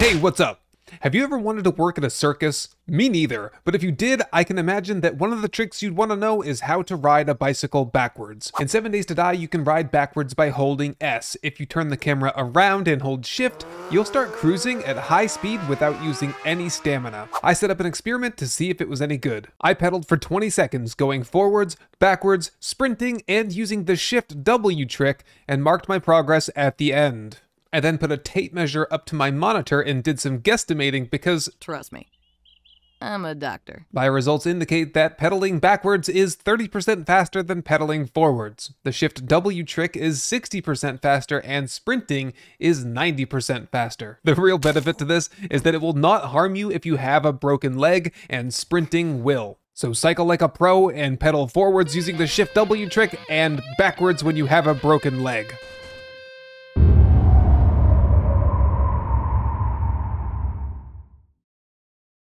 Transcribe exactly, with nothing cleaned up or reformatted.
Hey, what's up? Have you ever wanted to work at a circus? Me neither, but if you did, I can imagine that one of the tricks you'd want to know is how to ride a bicycle backwards. In seven days to die, you can ride backwards by holding S. If you turn the camera around and hold shift, you'll start cruising at high speed without using any stamina. I set up an experiment to see if it was any good. I pedaled for twenty seconds, going forwards, backwards, sprinting, and using the shift W trick, and marked my progress at the end. I then put a tape measure up to my monitor and did some guesstimating because, trust me, I'm a doctor. My results indicate that pedaling backwards is thirty percent faster than pedaling forwards. The shift W trick is sixty percent faster and sprinting is ninety percent faster. The real benefit to this is that it will not harm you if you have a broken leg, and sprinting will. So cycle like a pro and pedal forwards using the shift W trick, and backwards when you have a broken leg.